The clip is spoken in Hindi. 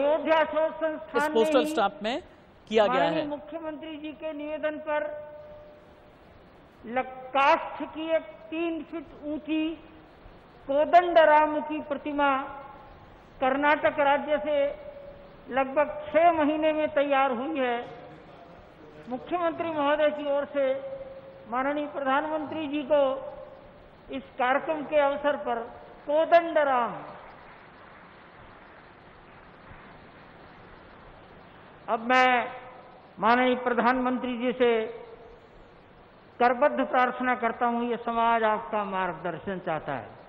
संस्थान पोस्टल स्टाफ में किया गया है। मुख्यमंत्री जी के निवेदन पर काष्ठ की एक 3 फीट ऊंची कोदंडराम की प्रतिमा कर्नाटक राज्य से लगभग 6 महीने में तैयार हुई है। मुख्यमंत्री महोदय की ओर से माननीय प्रधानमंत्री जी को इस कार्यक्रम के अवसर पर कोदंडराम अब मैं माननीय प्रधानमंत्री जी से करबद्ध प्रार्थना करता हूं, ये समाज आपका मार्गदर्शन चाहता है।